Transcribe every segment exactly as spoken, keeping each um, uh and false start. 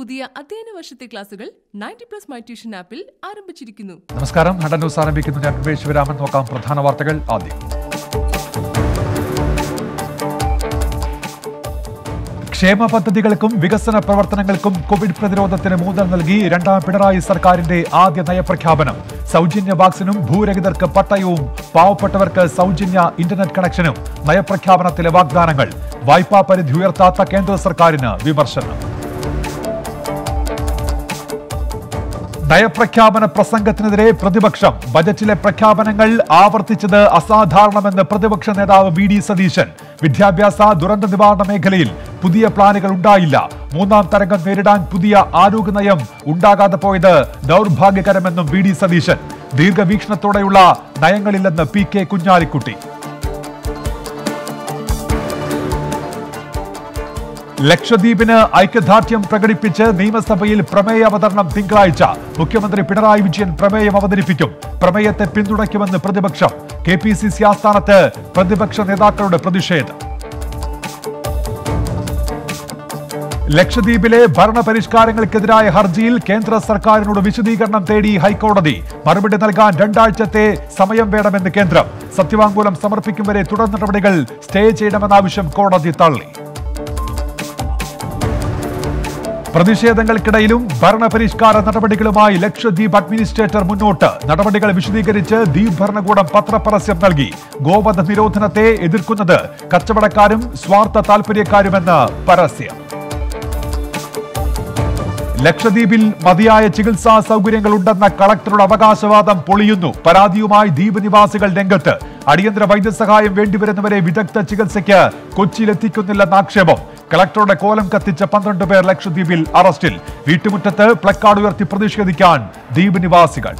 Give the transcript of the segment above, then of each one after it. പുതിയ അധ്യയന വർഷത്തെ ക്ലാസുകൾ നയൻറ്റി പ്ലസ് മൈ ട്യൂഷൻ ആപ്പിൽ ആരംഭിച്ചിരിക്കുന്നു. നമസ്കാരം, ഹഡൻ ന്യൂസ് ആരംഭിക്കുന്നു. ഞാൻ രമേശ് വിരാമൻ. നോക്കാം പ്രധാന വാർത്തകൾ. ആദ്യം ക്ഷേമ പദ്ധതികൾക്കും വികസന പ്രവർത്തനങ്ങൾക്കും കോവിഡ് പ്രതിരോധത്തിന് മൂന്നൽ നൽകി രണ്ടാം പിണറായി സർക്കാരിന്റെ ആദ്യ നയപ്രഖ്യാപനം. സൗജന്യ വാക്സിനും ഭൂരഹിതർക്ക് പട്ടയവും പാവപ്പെട്ടവർക്ക് സൗജന്യ ഇന്റർനെറ്റ് കണക്ഷനും നയപ്രഖ്യാപനത്തിലെ വാഗ്ദാനങ്ങൾ. വായ്പാ പരിധി ഉയർത്താത്ത കേന്ദ്ര സർക്കാരിന് വിമർശനം. നയപ്രഖ്യാപന പ്രസംഗത്തിനെതിരെ പ്രതിപക്ഷം. ബജറ്റിലെ പ്രഖ്യാപനങ്ങൾ ആവർത്തിച്ചത് അസാധാരണമെന്ന് പ്രതിപക്ഷ നേതാവ് വി ഡി സതീശൻ. വിദ്യാഭ്യാസ ദുരന്ത നിവാരണ മേഖലയിൽ പുതിയ പ്ലാനുകൾ ഉണ്ടായില്ല. മൂന്നാം തരംഗം നേരിടാൻ പുതിയ ആരോഗ്യ നയം ഉണ്ടാകാതെ പോയത് ദൗർഭാഗ്യകരമെന്നും വി ഡി സതീശൻ. ദീർഘവീക്ഷണത്തോടെയുള്ള നയങ്ങളില്ലെന്ന് പി കെ കുഞ്ഞാലിക്കുട്ടി. ലക്ഷദ്വീപിന് ഐക്യദാർഢ്യം പ്രകടിപ്പിച്ച് നിയമസഭയിൽ പ്രമേയ അവതരണം തിങ്കളാഴ്ച. മുഖ്യമന്ത്രി പിണറായി വിജയൻ പ്രമേയം അവതരിപ്പിക്കും. പ്രമേയത്തെ പിന്തുണയ്ക്കുമെന്ന് പ്രതിപക്ഷം. കെ പി സി സി ആസ്ഥാനത്ത് പ്രതിപക്ഷ നേതാക്കളുടെ പ്രതിഷേധം. ലക്ഷദ്വീപിലെ ഭരണപരിഷ്കാരങ്ങൾക്കെതിരായ ഹർജിയിൽ കേന്ദ്ര സർക്കാരിനോട് വിശദീകരണം തേടി ഹൈക്കോടതി. മറുപടി നൽകാൻ രണ്ടാഴ്ചത്തെ സമയം വേണമെന്ന് കേന്ദ്രം. സത്യവാങ്മൂലം സമർപ്പിക്കും വരെ തുടർ നടപടികൾ സ്റ്റേ ചെയ്യണമെന്നാവശ്യം കോടതി തള്ളി. പ്രതിഷേധങ്ങൾക്കിടയിലും ഭരണപരിഷ്കാര നടപടികളുമായി ലക്ഷദ്വീപ് അഡ്മിനിസ്ട്രേറ്റർ മുന്നോട്ട്. നടപടികൾ വിശദീകരിച്ച് ദ്വീപ് ഭരണകൂടം പത്രപരസ്യം നൽകി. ഗോവധ നിരോധനത്തെ എതിർക്കുന്നത് കച്ചവടക്കാരും സ്വാർത്ഥ താൽപര്യക്കാരുമെന്ന് പരസ്യം. ലക്ഷദ്വീപിൽ മതിയായ ചികിത്സാ സൗകര്യങ്ങളുണ്ടെന്ന കളക്ടറുടെ അവകാശവാദം പൊളിയുന്നു. പരാതിയുമായി ദ്വീപ് നിവാസികൾ രംഗത്ത്. അടിയന്തര വൈദ്യസഹായം വേണ്ടിവരുന്നവരെ വിദഗ്ധ ചികിത്സയ്ക്ക് കൊച്ചിയിലെത്തിക്കുന്നില്ലെന്ന ആക്ഷേപം. കളക്ടറുടെ കോലം കത്തിച്ച പന്ത്രണ്ട് പേർ ലക്ഷദ്വീപിൽ അറസ്റ്റിൽ. വീട്ടുമുറ്റത്ത് പ്ലക്കാർഡ് ഉയർത്തി പ്രതിഷേധിക്കാൻ ദ്വീപ് നിവാസികൾ.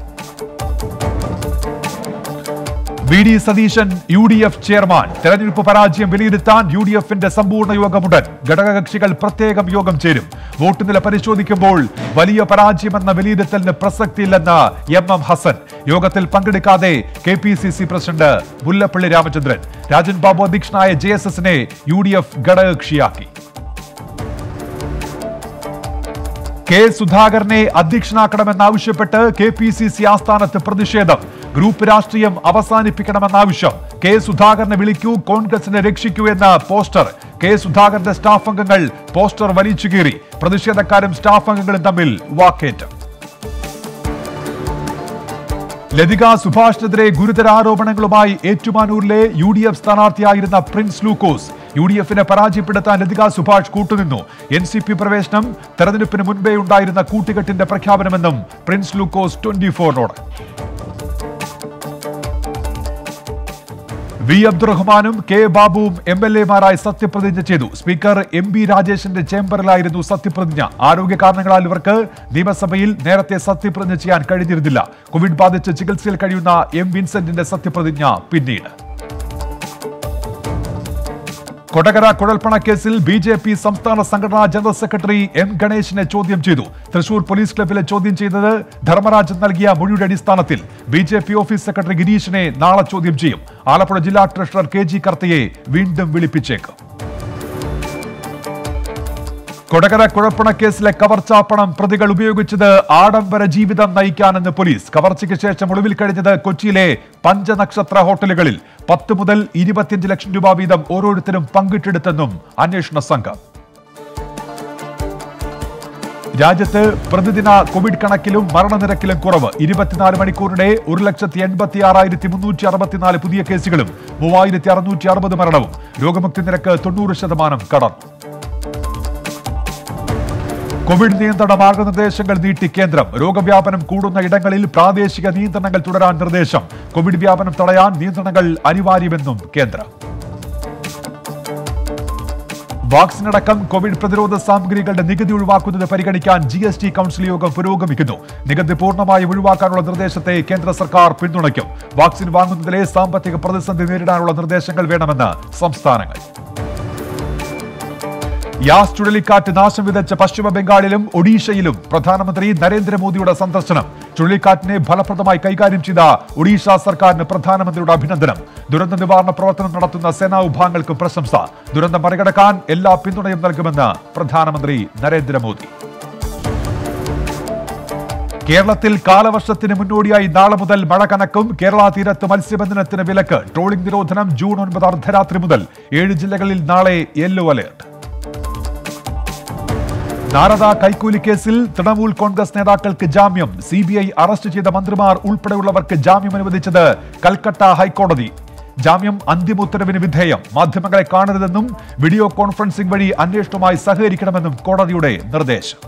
V D Satheesan U D F chairman. തെരഞ്ഞെടുപ്പ് പരാജയം വിലയിരുത്താൻ യു ഡി എഫിന്റെ സമ്പൂർണ്ണ യോഗമുടൻ. ഘടകകക്ഷികൾ പ്രത്യേകം യോഗം ചേരും. വോട്ട് നില പരിശോധിക്കുമ്പോൾ വലിയ പരാജയമെന്ന വിലയിരുത്തലിന് പ്രസക്തിയില്ലെന്ന് എം എം ഹസൻ. യോഗത്തിൽ പങ്കെടുക്കാതെ K P C C president Mullappally Ramachandran. Rajan Babu അധ്യക്ഷനായ ജെ എസ് എസിനെ യു ഡി എഫ് ഘടകകക്ഷിയാക്കി. കെ സുധാകരനെ അധ്യക്ഷനാക്കണമെന്നാവശ്യപ്പെട്ട് കെ പി സി സി ആസ്ഥാനത്ത് പ്രതിഷേധം. ഗ്രൂപ്പ് രാഷ്ട്രീയം അവസാനിപ്പിക്കണമെന്നാവശ്യം. കെ സുധാകരനെ വിളിക്കൂ, കോൺഗ്രസിനെ രക്ഷിക്കൂ എന്ന പോസ്റ്റർ. കെ സുധാകരന്റെ സ്റ്റാഫ് അംഗങ്ങൾ പോസ്റ്റർ വലിച്ചു കീറി. പ്രതിഷേധക്കാരും സ്റ്റാഫ് അംഗങ്ങളും തമ്മിൽ വാക്കേറ്റം. ലതിക സുഭാഷിനെതിരെ ഗുരുതര ആരോപണങ്ങളുമായി ഏറ്റുമാനൂരിലെ യു ഡി എഫ് സ്ഥാനാർത്ഥിയായിരുന്ന പ്രിൻസ് ലൂക്കോസ്. യു ഡി എഫിനെ പരാജയപ്പെടുത്താൻ ലതിക സുഭാഷ് കൂട്ടുനിന്നു. എൻ സി പി പ്രവേശനം തെരഞ്ഞെടുപ്പിന് മുൻപേ ഉണ്ടായിരുന്ന കൂട്ടുകെട്ടിന്റെ പ്രഖ്യാപനമെന്നും പ്രിൻസ് ലൂക്കോസ് ട്വന്റി ഫോറിനോട്. വി അബ്ദുറഹ്മാനും കെ ബാബുവും എം എൽ എമാരായി സത്യപ്രതിജ്ഞ ചെയ്തു. സ്പീക്കർ എം ബി രാജേഷിന്റെ ചേംബറിലായിരുന്നു സത്യപ്രതിജ്ഞ. ആരോഗ്യ കാരണങ്ങളാൽ ഇവർക്ക് നിയമസഭയിൽ നേരത്തെ സത്യപ്രതിജ്ഞ ചെയ്യാൻ കഴിഞ്ഞിരുന്നില്ല. കോവിഡ് ബാധിച്ച് ചികിത്സയിൽ കഴിയുന്ന എം വിൻസെന്റിന്റെ സത്യപ്രതിജ്ഞ പിന്നീട്. കൊടകര കുഴൽപ്പണക്കേസിൽ ബി ജെ പി സംസ്ഥാന സംഘടനാ ജനറൽ സെക്രട്ടറി എം ഗണേശിനെ ചോദ്യം ചെയ്തു. തൃശൂർ പോലീസ് ക്ലബ്ബിലെ ചോദ്യം ചെയ്തത് ധർമ്മരാജൻ നൽകിയ മൊഴിയുടെ അടിസ്ഥാനത്തിൽ. B J P office secretary ഗിരീഷിനെ നാളെ ചോദ്യം ചെയ്യും. ആലപ്പുഴ ജില്ലാ ട്രഷറർ കെ ജി കർത്തയെ വീണ്ടും വിളിപ്പിച്ചേക്കും. കൊടകര കുഴൽപ്പണക്കേസിലെ കവർച്ചാ പണം പ്രതികൾ ഉപയോഗിച്ചത് ആഡംബര ജീവിതം നയിക്കാനെന്ന് പോലീസ്. കവർച്ചയ്ക്ക് ശേഷം ഒളിവിൽ കഴിഞ്ഞത് കൊച്ചിയിലെ പഞ്ചനക്ഷത്ര ഹോട്ടലുകളിൽ. പത്ത് മുതൽ ഇരുപത്തിയഞ്ച് ലക്ഷം രൂപ വീതം ഓരോരുത്തരും പങ്കിട്ടെടുത്തെന്നും അന്വേഷണ സംഘം. രാജ്യത്ത് പ്രതിദിന കോവിഡ് കണക്കിലും മരണനിരക്കിലും കുറവ്. ഇരുപത്തിനാല് മണിക്കൂറിടെ ഒരു ലക്ഷത്തി എൺപത്തി ആറായിരത്തി മുന്നൂറ്റി അറുപത്തിനാല് പുതിയ കേസുകളും മൂവായിരത്തി അറുന്നൂറ്റി അറുപത് മരണവും. രോഗമുക്തി നിരക്ക് തൊണ്ണൂറ് ശതമാനം കടന്നു. കോവിഡ് നിയന്ത്രണ മാർഗനിർദ്ദേശങ്ങൾ നീട്ടി കേന്ദ്രം. രോഗവ്യാപനം കൂടുന്ന ഇടങ്ങളിൽ പ്രാദേശിക നിയന്ത്രണങ്ങൾ തുടരാൻ നിർദ്ദേശം. കോവിഡ് വ്യാപനം തടയാൻ നിയന്ത്രണങ്ങൾ അനിവാര്യമെന്നും കേന്ദ്രം. വാക്സിനടക്കം കോവിഡ് പ്രതിരോധ സാമഗ്രികളുടെ നികുതി ഒഴിവാക്കുന്നത് പരിഗണിക്കാൻ ജി എസ് ടി കൌൺസിൽ യോഗം പുരോഗമിക്കുന്നു. നികുതി പൂർണ്ണമായി ഒഴിവാക്കാനുള്ള നിർദ്ദേശത്തെ കേന്ദ്ര സർക്കാർ പിന്തുണയ്ക്കും. വാക്സിൻ വാങ്ങുന്നതിലെ സാമ്പത്തിക പ്രതിസന്ധി നേരിടാനുള്ള നിർദ്ദേശങ്ങൾ വേണമെന്ന് സംസ്ഥാനങ്ങൾ. യാസ് ചുഴലിക്കാറ്റ് നാശം വിതച്ച പശ്ചിമ ബംഗാളിലും ഒഡീഷയിലും പ്രധാനമന്ത്രി നരേന്ദ്രമോദിയുടെ സന്ദർശനം. ചുഴലിക്കാറ്റിനെ ഫലപ്രദമായി കൈകാര്യം ചെയ്ത ഒഡീഷ സർക്കാരിന് പ്രധാനമന്ത്രിയുടെ അഭിനന്ദനം. ദുരന്ത നിവാരണ പ്രവർത്തനം നടത്തുന്ന സേനാ വിഭാഗങ്ങൾക്ക് പ്രശംസ. ദുരന്തം മറികടക്കാൻ എല്ലാ പിന്തുണയും നൽകുമെന്ന് പ്രധാനമന്ത്രി നരേന്ദ്രമോദി. കേരളത്തിൽ കാലവർഷത്തിന് മുന്നോടിയായി നാളെ മുതൽ മഴ കനക്കും. കേരള തീരത്ത് മത്സ്യബന്ധനത്തിന് വിലക്ക്. ട്രോളിംഗ് നിരോധനം ജൂൺ ഒൻപത് അർദ്ധരാത്രി മുതൽ. ഏഴ് ജില്ലകളിൽ നാളെ യെല്ലോ അലേർട്ട്. നാരദ കൈക്കൂലി കേസിൽ തൃണമൂൽ കോൺഗ്രസ് നേതാക്കൾക്ക് ജാമ്യം. സി ബി ഐ അറസ്റ്റ് ചെയ്ത മന്ത്രിമാർ ഉൾപ്പെടെയുള്ളവർക്ക് ജാമ്യം അനുവദിച്ചത് കൽക്കട്ട ഹൈക്കോടതി. ജാമ്യം അന്തിമ ഉത്തരവിന് വിധേയം. മാധ്യമങ്ങളെ കാണരുതെന്നും വീഡിയോ കോൺഫറൻസിംഗ് വഴി അന്വേഷണവുമായി സഹകരിക്കണമെന്നും കോടതിയുടെ നിർദ്ദേശം.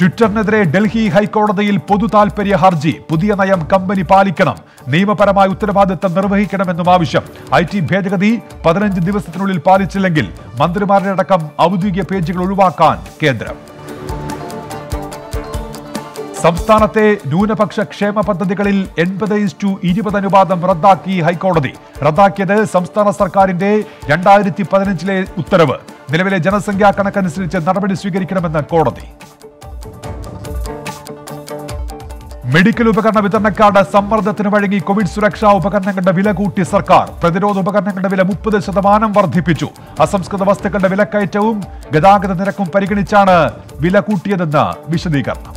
ട്വിറ്ററിനെതിരെ ഡൽഹി ഹൈക്കോടതിയിൽ പൊതു താൽപര്യ ഹർജി. പുതിയ നയം കമ്പനി പാലിക്കണം, നിയമപരമായ ഉത്തരവാദിത്തം നിർവഹിക്കണമെന്നും ആവശ്യം. ഐ ടി ഭേദഗതി പതിനഞ്ച് ദിവസത്തിനുള്ളിൽ പാലിച്ചില്ലെങ്കിൽ മന്ത്രിമാരുടെ അടക്കം ഔദ്യോഗിക പേജുകൾ ഒഴിവാക്കാൻ കേന്ദ്രം. സംസ്ഥാനത്തെ ന്യൂനപക്ഷ ക്ഷേമ പദ്ധതികളിൽ എൺപത് ഇസ്റ്റു ഇരുപത് അനുപാതം റദ്ദാക്കി ഹൈക്കോടതി. റദ്ദാക്കിയത് സംസ്ഥാന സർക്കാരിന്റെ രണ്ടായിരത്തി പതിനഞ്ചിലെ ഉത്തരവ്. നിലവിലെ ജനസംഖ്യാ കണക്കനുസരിച്ച് നടപടി സ്വീകരിക്കണമെന്ന് കോടതി. മെഡിക്കൽ ഉപകരണ വിതരണക്കാരുടെ സമ്മർദ്ദത്തിന് വഴങ്ങി കോവിഡ് സുരക്ഷാ ഉപകരണങ്ങളുടെ വില കൂട്ടി സർക്കാർ. പ്രതിരോധ ഉപകരണങ്ങളുടെ വില മുപ്പത് ശതമാനം വർദ്ധിപ്പിച്ചു. അസംസ്കൃത വസ്തുക്കളുടെ വിലക്കയറ്റവും ഗതാഗത നിരക്കും പരിഗണിച്ചാണ് വില കൂട്ടിയതെന്ന് വിശദീകരണം.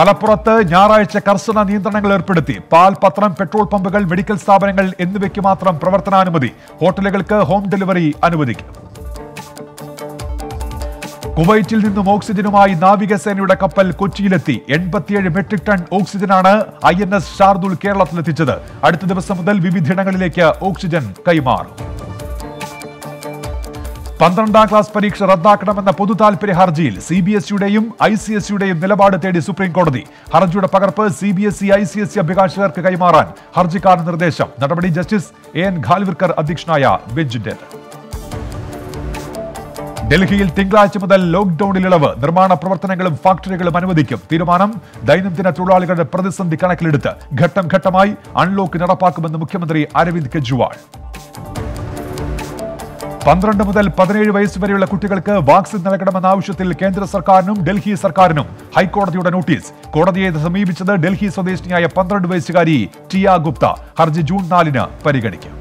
മലപ്പുറത്ത് ഞായറാഴ്ച കർശന നിയന്ത്രണങ്ങൾ ഏർപ്പെടുത്തി. പാൽ, പത്രം, പെട്രോൾ പമ്പുകൾ, മെഡിക്കൽ സ്ഥാപനങ്ങൾ എന്നിവയ്ക്ക് മാത്രം പ്രവർത്തനാനുമതി. ഹോട്ടലുകൾക്ക് ഹോം ഡെലിവറി അനുവദിക്കും. കുവൈറ്റിൽ നിന്നും ഓക്സിജനുമായി നാവികസേനയുടെ കപ്പൽ കൊച്ചിയിലെത്തി. എൺപത്തിയേഴ് മെട്രിക് ടൺ ഓക്സിജനാണ് ഐ എൻ എസ് ഷാർദുൽ കേരളത്തിലെത്തിച്ചത്. അടുത്ത ദിവസം മുതൽ വിവിധയിടങ്ങളിലേക്ക് ഓക്സിജൻ കൈമാറും. പന്ത്രണ്ടാം ക്ലാസ് പരീക്ഷ റദ്ദാക്കണമെന്ന പൊതു താൽപര്യ ഹർജിയിൽ സി ബി എസ് യുടെയും ഐ സി എസ് യുടെയും നിലപാട് തേടി സുപ്രീംകോടതി. ഹർജിയുടെ പകർപ്പ് C B S E I C S E അഭിഭാഷകർക്ക് കൈമാറാൻ ഹർജിക്കാരന് നിർദ്ദേശം. നടപടി ജസ്റ്റിസ് എ എൻ ഖാൽവിൽക്കർ അധ്യക്ഷനായ ബെഞ്ചിന്റെ. ഡൽഹിയിൽ തിങ്കളാഴ്ച മുതൽ ലോക്ഡൌണിൽ ഇളവ്. നിർമ്മാണ പ്രവർത്തനങ്ങളും ഫാക്ടറികളും അനുവദിക്കും. തീരുമാനം ദൈനംദിന തൊഴിലാളികളുടെ പ്രതിസന്ധി കണക്കിലെടുത്ത് ഘട്ടം ഘട്ടമായി അൺലോക്ക് നടപ്പാക്കുമെന്ന് മുഖ്യമന്ത്രി അരവിന്ദ് കെജ്രിവാൾ. പന്ത്രണ്ട് മുതൽ പതിനേഴ് വയസ്സുവരെയുള്ള കുട്ടികൾക്ക് വാക്സിൻ നൽകണമെന്ന ആവശ്യത്തിൽ കേന്ദ്ര സർക്കാരിനും ഡൽഹി സർക്കാരിനും ഹൈക്കോടതിയുടെ നോട്ടീസ്. കോടതിയെ സമീപിച്ചത് ഡൽഹി സ്വദേശിനിയായ പന്ത്രണ്ട് വയസ്സുകാരി ടിയ ഗുപ്ത. ഹർജി ജൂൺ നാലിന് പരിഗണിക്കും.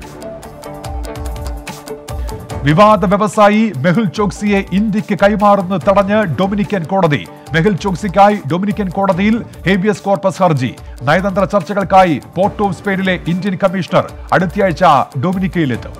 വിവാദ വ്യവസായി മെഹുൽ ചോക്സിയെ ഇന്ത്യക്ക് കൈമാറുന്നത് തടഞ്ഞ് ഡൊമിനിക്കൻ കോടതി. മെഹുൽ ചോക്സിക്കായി ഡൊമിനിക്കൻ കോടതിയിൽ ഹേബിയസ് കോർപ്പസ് ഹർജി. നയതന്ത്ര ചർച്ചകൾക്കായി പോർട്ട് ഓഫ് സ്പെയിനിലെ ഇന്ത്യൻ കമ്മീഷണർ അടുത്തയാഴ്ച ഡൊമിനിക്കയിലെത്തും.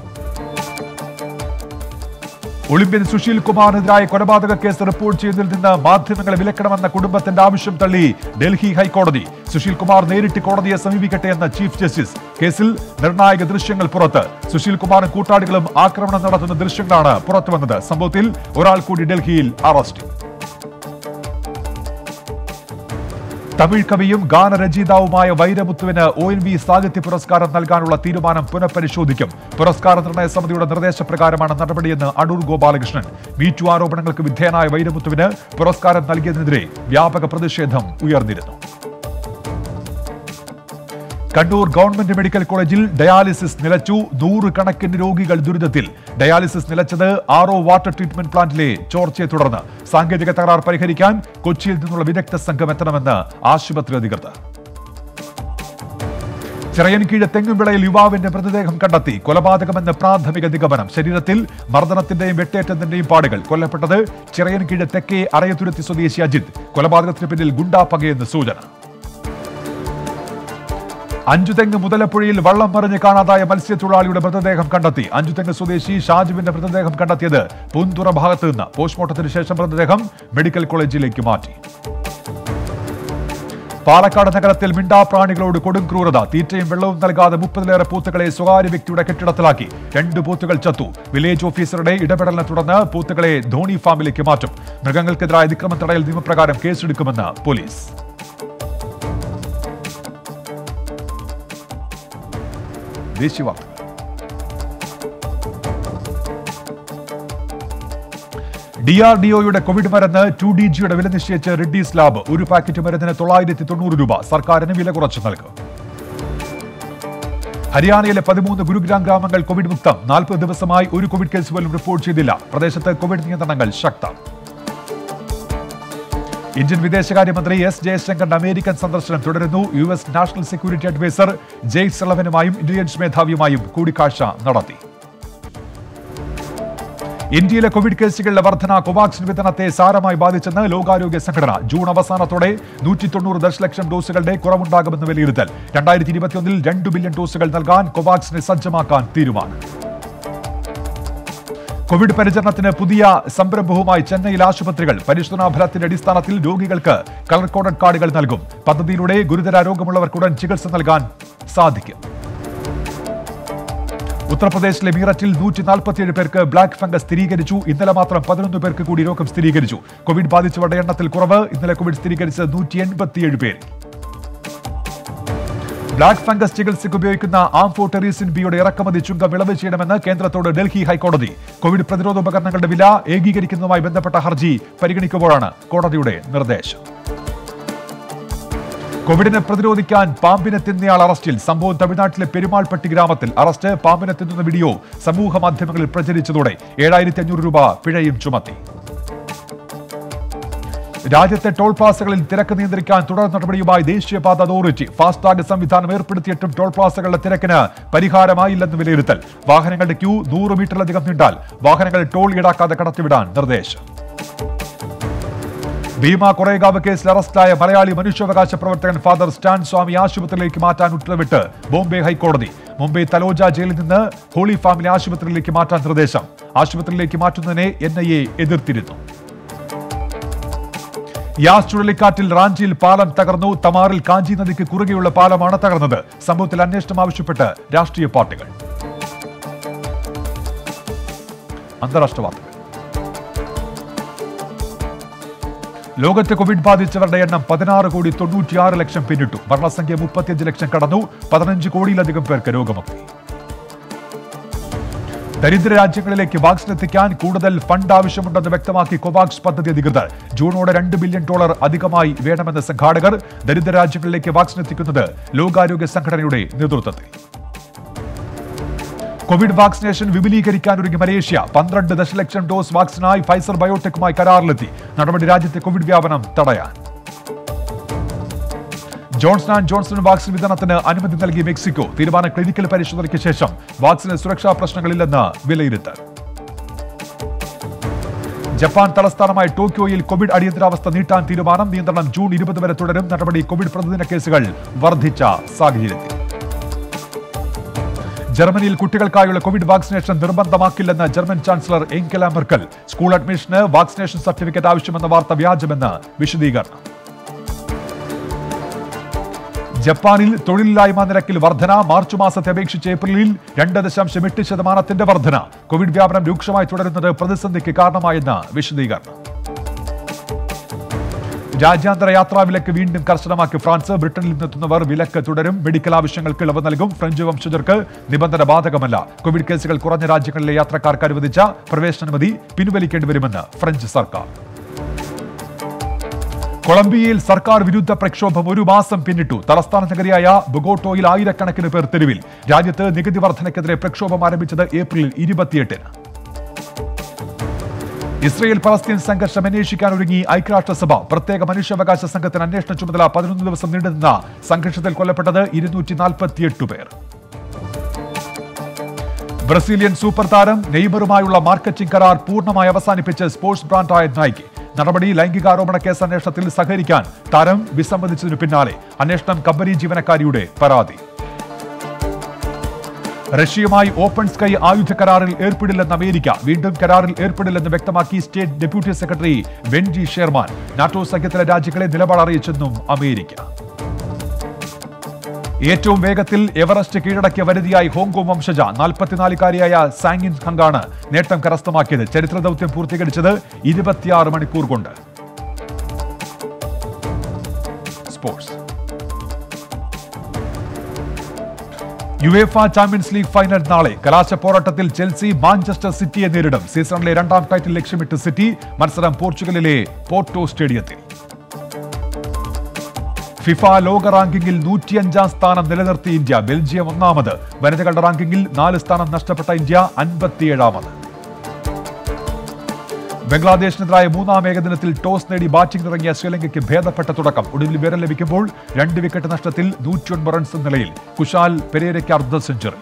ഒളിമ്പ്യൻ സുശീൽ കുമാറിനെതിരായ കൊലപാതക കേസ് റിപ്പോർട്ട് ചെയ്തതിൽ നിന്ന് മാധ്യമങ്ങളെ വിലക്കണമെന്ന കുടുംബത്തിന്റെ ആവശ്യം തള്ളി ഡൽഹി ഹൈക്കോടതി. സുശീൽ കുമാർ നേരിട്ട് കോടതിയെ സമീപിക്കട്ടെ എന്ന ചീഫ് ജസ്റ്റിസ്. കേസിൽ നിർണായക ദൃശ്യങ്ങൾ പുറത്ത്. സുശീൽ കുമാറും കൂട്ടാളികളും ആക്രമണം നടത്തുന്ന ദൃശ്യങ്ങളാണ് പുറത്തുവന്നത്. സംഭവത്തിൽ ഒരാൾ കൂടി ഡൽഹിയിൽ അറസ്റ്റ്. തമിഴ് കവിയും ഗാനരചയിതാവുമായ വൈരമുത്തുവിന് ഒ എൻ വി സാഹിത്യ പുരസ്കാരം നൽകാനുള്ള തീരുമാനം പുനഃപരിശോധിക്കും. പുരസ്കാര നിർണയ സമിതിയുടെ നിർദ്ദേശപ്രകാരമാണ് നടപടിയെന്ന് അടൂർ ഗോപാലകൃഷ്ണൻ. മീറ്റു ആരോപണങ്ങൾക്ക് വിധേയനായ വൈരമുത്തുവിന് പുരസ്കാരം നൽകിയതിനെതിരെ വ്യാപക പ്രതിഷേധം ഉയർന്നിരുന്നു. കണ്ണൂർ ഗവൺമെന്റ് മെഡിക്കൽ കോളേജിൽ ഡയാലിസിസ് നിലച്ചു. നൂറുകണക്കിന് രോഗികൾ ദുരിതത്തിൽ. ഡയാലിസിസ് നിലച്ചത് ആർ ഒ വാട്ടർ ട്രീറ്റ്മെന്റ് പ്ലാന്റിലെ ചോർച്ചയെ തുടർന്ന്. സാങ്കേതിക തകരാർ പരിഹരിക്കാൻ കൊച്ചിയിൽ നിന്നുള്ള വിദഗ്ധ സംഘം എത്തണമെന്ന് ആശുപത്രി അധികൃതർ. ചിറയൻകീഴ് തെങ്ങുംവിളയിൽ യുവാവിന്റെ മൃതദേഹം കണ്ടെത്തി. കൊലപാതകമെന്ന് പ്രാഥമിക നിഗമനം. ശരീരത്തിൽ മർദ്ദനത്തിന്റെയും വെട്ടേറ്റത്തിന്റെയും പാടുകൾ. കൊല്ലപ്പെട്ടത് ചിറയൻകീഴ് തെക്കേ അറയത്തുരുത്തി സ്വദേശി അജിത്. കൊലപാതകത്തിന് പിന്നിൽ ഗുണ്ടാപ്പകയെന്ന് സൂചന. അഞ്ചുതെങ്ങ് മുതലപ്പുഴയിൽ വള്ളം മറിഞ്ഞ് കാണാതായ മത്സ്യത്തൊഴിലാളിയുടെ മൃതദേഹം കണ്ടെത്തി. അഞ്ചുതെങ്ങ് സ്വദേശി ഷാജുവിന്റെ മൃതദേഹം കണ്ടെത്തിയത് പൂന്തുറ ഭാഗത്ത് നിന്ന്. പോസ്റ്റ്മോർട്ടത്തിന് ശേഷം മൃതദേഹം മെഡിക്കൽ കോളേജിലേക്ക് മാറ്റി. പാലക്കാട് നഗരത്തിൽ മിണ്ടാപ്രാണികളോട് കൊടും ക്രൂരത. തീറ്റയും വെള്ളവും നൽകാതെ മുപ്പതിലേറെ പൂത്തുകളെ സ്വകാര്യ വ്യക്തിയുടെ കെട്ടിടത്തിലാക്കി. രണ്ട് പൂത്തുകൾ ചത്തു. വില്ലേജ് ഓഫീസറുടെ ഇടപെടലിനെ തുടർന്ന് പൂത്തുകളെ ധോണി ഫാമിലേക്ക് മാറ്റും. മൃഗങ്ങൾക്കെതിരായ അതിക്രമ തടയൽ നിയമപ്രകാരം കേസെടുക്കുമെന്ന് പോലീസ്. ദേശീയ വാർത്തകൾ. ഡി ആർ ഡി ഒയുടെ കോവിഡ് മരുന്ന് ടു ഡി ജിയുടെ വില നിശ്ചയിച്ച് റെഡ്ഡീസ് ലാബ്. ഒരു പാക്കറ്റ് മരുന്നിന് തൊള്ളായിരത്തി തൊണ്ണൂറ് രൂപ സർക്കാരിന് വില കുറച്ച് നൽകും. ഹരിയാനയിലെ പതിമൂന്ന് ഗുരുഗ്രാം ഗ്രാമങ്ങൾ കോവിഡ് മുക്തം. നാൽപ്പത് ദിവസമായി ഒരു കോവിഡ് കേസ് പോലും റിപ്പോർട്ട് ചെയ്തില്ല. പ്രദേശത്ത് കോവിഡ് നിയന്ത്രണങ്ങൾ ശക്തം. ഇന്ത്യൻ വിദേശകാര്യമന്ത്രി എസ് ജയശങ്കറിന്റെ അമേരിക്കൻ സന്ദർശനം തുടരുന്നു. U S national security adviser J സലവനുമായും ഇന്റലിജൻസ് മേധാവിയുമായും കൂടിക്കാഴ്ച നടത്തി. ഇന്ത്യയിലെ കോവിഡ് കേസുകളുടെ വർധന കോവാക്സിൻ വിതരണത്തെ സാരമായി ബാധിച്ചെന്ന് ലോകാരോഗ്യ സംഘടന. ജൂൺ അവസാനത്തോടെ നൂറ്റി തൊണ്ണൂറ് ദശലക്ഷം ഡോസുകളുടെ കുറവുണ്ടാകുമെന്ന് വിലയിരുത്തൽ. രണ്ടായിരത്തി ഇരുപത്തിയൊന്നിൽ രണ്ടു ബില്യൺ ഡോസുകൾ നൽകാൻ കോവാക്സിനെ സജ്ജമാക്കാൻ തീരുമാനം. കോവിഡ് പരിചരണത്തിന് പുതിയ സംരംഭവുമായി ചെന്നൈയിൽ ആശുപത്രികൾ. പരിശോധനാഫലത്തിന്റെ അടിസ്ഥാനത്തിൽ രോഗികൾക്ക് കളർ കോഡഡ് കാർഡുകൾ നൽകും. പദ്ധതിയിലൂടെ ഗുരുതര രോഗമുള്ളവർക്ക് ഉടൻ ചികിത്സ നൽകാൻ സാധിക്കും. ഉത്തർപ്രദേശിലെ മീററ്റിൽ നൂറ്റി നാൽപ്പത്തിയേഴ് പേർക്ക് ബ്ലാക്ക് ഫംഗസ് സ്ഥിരീകരിച്ചു. ഇന്നലെ മാത്രം പതിനൊന്ന് പേർക്ക് കൂടി രോഗം സ്ഥിരീകരിച്ചു. കോവിഡ് ബാധിച്ചവരുടെ എണ്ണത്തിൽ കുറവ്. ഇന്നലെ കോവിഡ് സ്ഥിരീകരിച്ചത് നൂറ്റി എൺപത്തിയേഴ് പേർ. ബ്ലാക്ക് ഫംഗസ് ചികിത്സയ്ക്ക് ഉപയോഗിക്കുന്ന ആംഫോടെറീസിൻ ബിയുടെ ഇറക്കുമതി ചുങ്കം ഇളവ് ചെയ്യണമെന്ന് കേന്ദ്രത്തോട് ഡൽഹി ഹൈക്കോടതി. കോവിഡ് പ്രതിരോധ ഉപകരണങ്ങളുടെ വില ഏകീകരിക്കുന്നതുമായി ബന്ധപ്പെട്ട ഹർജി പരിഗണിക്കുമ്പോഴാണ് കോടതിയുടെ നിർദ്ദേശം. കോവിഡിനെ പ്രതിരോധിക്കാൻ പാമ്പിനെ തിന്നയാൾ അറസ്റ്റിൽ. സംഭവം തമിഴ്നാട്ടിലെ പെരുമാൾപട്ടി ഗ്രാമത്തിൽ. അറസ്റ്റ് പാമ്പിനെ തിന്നുന്ന വീഡിയോ സമൂഹ മാധ്യമങ്ങളിൽ പ്രചരിച്ചതോടെ ഏഴായിരത്തി അഞ്ഞൂറ് രൂപ പിഴയും ചുമത്തി. രാജ്യത്തെ ടോൾ പ്ലാസകളിൽ തിരക്ക് നിയന്ത്രിക്കാൻ തുടർ നടപടിയുമായി ദേശീയപാത അതോറിറ്റി. ഫാസ്ടാഗ് സംവിധാനം ഏർപ്പെടുത്തിയിട്ടും ടോൾ പ്ലാസകളുടെ തിരക്കിന് പരിഹാരമായില്ലെന്ന് വിലയിരുത്തൽ. വാഹനങ്ങളുടെ ക്യൂ നൂറ് മീറ്ററിലധികം നീണ്ടാൽ വാഹനങ്ങൾ ടോൾ ഈടാക്കാതെ കടത്തിവിടാൻ നിർദ്ദേശം. ഭീമ കൊറേഗാവ് കേസിൽ അറസ്റ്റായ മലയാളി മനുഷ്യാവകാശ പ്രവർത്തകൻ ഫാദർ സ്റ്റാൻ സ്വാമി ആശുപത്രിയിലേക്ക് മാറ്റാൻ ഉത്തരവിട്ട് ബോംബെ ഹൈക്കോടതി. മുംബൈ തലോജ ജയിലിൽ നിന്ന് ഹോളി ഫാമിലി ആശുപത്രിയിലേക്ക് മാറ്റാൻ നിർദ്ദേശം. ആശുപത്രിയിലേക്ക് മാറ്റുന്നതിനെ എൻ ഐ എ എതിർത്തിരുന്നു. യാസ് ചുഴലിക്കാറ്റിൽ റാഞ്ചിയിൽ പാലം തകർന്നു. തമാറിൽ കാഞ്ചി നദിക്ക് കുറുകെയുള്ള പാലമാണ് തകർന്നത്. സംഭവത്തിൽ അന്വേഷണം ആവശ്യപ്പെട്ട് രാഷ്ട്രീയ പാർട്ടികൾ. അന്താരാഷ്ട്ര വാർത്തകൾ. ലോകത്ത് കോവിഡ് ബാധിച്ചവരുടെ എണ്ണം പതിനാറ് കോടി തൊണ്ണൂറ്റിയാറ് ലക്ഷം പിന്നിട്ടു. മരണസംഖ്യ മുപ്പത്തിയഞ്ച് ലക്ഷം കടന്നു. പതിനഞ്ച് കോടിയിലധികം പേർക്ക് രോഗമുക്തി. ദരിദ്ര രാജ്യങ്ങളിലേക്ക് വാക്സിൻ എത്തിക്കാൻ കൂടുതൽ ഫണ്ട് ആവശ്യമുണ്ടെന്ന് വ്യക്തമാക്കി കോവാക്സ് പദ്ധതി അധികൃതർ. ജൂണോടെ രണ്ട് ബില്യൺ ഡോളർ അധികമായി വേണമെന്ന സംഘാടകർ. ദരിദ്ര രാജ്യങ്ങളിലേക്ക് വാക്സിൻ എത്തിക്കുന്നത് ലോകാരോഗ്യ സംഘടനയുടെ നേതൃത്വത്തിൽ. കോവിഡ് വാക്സിനേഷൻ വിപുലീകരിക്കാനൊരുങ്ങി മലേഷ്യ. പന്ത്രണ്ട് ദശലക്ഷം ഡോസ് വാക്സിനായി ഫൈസർ ബയോടെക്കുമായി കരാറിലെത്തി. നടപടി രാജ്യത്തെ കോവിഡ് വ്യാപനം തടയാൻ. ജോൺസൺ ആൻഡ് ജോൺസൺ വാക്സിൻ വിതരണത്തിന് അനുമതി നൽകി മെക്സിക്കോ. തീരുമാന ക്ലിനിക്കൽ പരിശോധനയ്ക്ക് ശേഷം. വാക്സിന് സുരക്ഷാ പ്രശ്നങ്ങളില്ലെന്ന് വിലയിരുത്തൽ. ജപ്പാൻ തലസ്ഥാനമായ ടോക്കിയോയിൽ കോവിഡ് അടിയന്തരാവസ്ഥ നീട്ടാൻ തീരുമാനം. നിയന്ത്രണം ജൂൺ ഇരുപത് വരെ തുടരും. നടപടി കോവിഡ് പ്രതിദിന കേസുകൾ വർദ്ധിച്ച സാഹചര്യത്തിൽ. ജർമ്മനിയിൽ കുട്ടികൾക്കായുള്ള കോവിഡ് വാക്സിനേഷൻ നിർബന്ധമാക്കില്ലെന്ന് German chancellor Angela Merkel. School അഡ്മിഷന് വാക്സിനേഷൻ സർട്ടിഫിക്കറ്റ് ആവശ്യമെന്ന വാർത്ത വ്യാജമെന്ന് വിശദീകരണം. ജപ്പാനിൽ തൊഴിലില്ലായ്മ നിരക്കിൽ വർധന. മാർച്ച് മാസത്തെ അപേക്ഷിച്ച് ഏപ്രിലിൽ രണ്ട് ദശാംശം എട്ട് ശതമാനത്തിന്റെ വർധന. കോവിഡ് വ്യാപനം രൂക്ഷമായി തുടരുന്നത് പ്രതിസന്ധിക്ക് കാരണമായെന്ന് വിശദീകരണം. രാജ്യാന്തര യാത്രാ വിലക്ക് വീണ്ടും കർശനമാക്കി ഫ്രാൻസ്. ബ്രിട്ടനിൽ നിന്നെത്തുന്നവർ വിലക്ക് തുടരും. മെഡിക്കൽ ആവശ്യങ്ങൾക്ക് ഇളവ് നൽകും. ഫ്രഞ്ച് വംശജർക്ക് നിബന്ധന ബാധകമല്ല. കോവിഡ് കേസുകൾ കുറഞ്ഞ രാജ്യങ്ങളിലെ യാത്രക്കാർക്ക് അനുവദിച്ച പ്രവേശനാനുമതി പിൻവലിക്കേണ്ടി വരുമെന്ന് ഫ്രഞ്ച് സർക്കാർ. കൊളംബിയയിൽ സർക്കാർ വിരുദ്ധ പ്രക്ഷോഭം ഒരു മാസം പിന്നിട്ടു. തലസ്ഥാന നഗരിയായ ബൊഗോട്ടോയിൽ ആയിരക്കണക്കിന് പേർ തെരുവിൽ. രാജ്യത്ത് നികുതി വർധനയ്ക്കെതിരെ പ്രക്ഷോഭം ആരംഭിച്ചത് ഏപ്രിൽ ഇരുപത്തിയെട്ടിന്. ഇസ്രയേൽ പലസ്തീൻ സംഘർഷം അന്വേഷിക്കാൻ ഒരുങ്ങി ഐക്യരാഷ്ട്രസഭ. പ്രത്യേക മനുഷ്യാവകാശ സംഘത്തിന് അന്വേഷണ ചുമതല. പതിനൊന്ന് ദിവസം നീണ്ടുനിന്ന സംഘർഷത്തിൽ കൊല്ലപ്പെട്ടത് ഇരുന്നൂറ്റി നാൽപ്പത്തിയെട്ട് പേർ. ബ്രസീലിയൻ സൂപ്പർ താരം നെയ്മറുമായുള്ള മാർക്കറ്റിംഗ് കരാർ പൂർണ്ണമായി അവസാനിപ്പിച്ച് സ്പോർട്സ് ബ്രാൻഡായ നൈക്കി. നടപടി ലൈംഗികാരോപണ കേസ് അന്വേഷണത്തിൽ സഹകരിക്കാൻ താരം വിസമ്മതിച്ചതിനു പിന്നാലെ. അന്വേഷണം കമ്പനി ജീവനക്കാരിയുടെ പരാതി. റഷ്യയുമായി ഓപ്പൺ സ്കൈ ആയുധ കരാറിൽ ഏർപ്പെടില്ലെന്ന് അമേരിക്ക. വീണ്ടും കരാറിൽ ഏർപ്പെടില്ലെന്ന് വ്യക്തമാക്കി state deputy secretary Wendy Sherman. NATO സംഘത്തിലെ രാജ്യങ്ങളെ നിലപാട് അറിയിച്ചെന്നും അമേരിക്ക. ഏറ്റവും വേഗത്തിൽ എവറസ്റ്റ് കീഴടക്കിയ വനിതയായി ഹോങ്കോങ് വംശജ നാൽപ്പത്തിനാലുകാരിയായ സാങ്ങിൻ ഹങ്കാണ് നേട്ടം കരസ്ഥമാക്കിയത്. ചരിത്ര ദൗത്യം പൂർത്തീകരിച്ചത് ഇരുപത്തിയാറ് മണിക്കൂർ കൊണ്ട്. Sports. UEFA champions league final നാളെ. കലാശ പോരാട്ടത്തിൽ ചെൽസി മാഞ്ചസ്റ്റർ സിറ്റിയെ നേരിടും. സീസണിലെ രണ്ടാം ടൈറ്റിൽ ലക്ഷ്യമിട്ട് സിറ്റി. മത്സരം പോർച്ചുഗലിലെ പോർട്ടോ സ്റ്റേഡിയത്തിൽ. ഫിഫ ലോക റാങ്കിങ്ങിൽ നൂറ്റിയഞ്ചാം സ്ഥാനം നിലനിർത്തി ഇന്ത്യ. ബെൽജിയം ഒന്നാമത്. വനിതകളുടെ റാങ്കിങ്ങിൽ നാല് സ്ഥാനം നഷ്ടപ്പെട്ട ഇന്ത്യ അൻപത്തിയേഴാമത്. ബംഗ്ലാദേശിനെതിരായ മൂന്നാം ഏകദിനത്തിൽ ടോസ് നേടി ബാറ്റിംഗിനിറങ്ങിയ ശ്രീലങ്കയ്ക്ക് ഭേദപ്പെട്ട തുടക്കം. ഒടുവിൽ വിവരം ലഭിക്കുമ്പോൾ രണ്ട് വിക്കറ്റ് നഷ്ടത്തിൽ നൂറ്റിയൊൻപത് റൺസ് എന്ന നിലയിൽ. കുശാൽ പെരേരയ്ക്ക് അർദ്ധ സെഞ്ചുറി.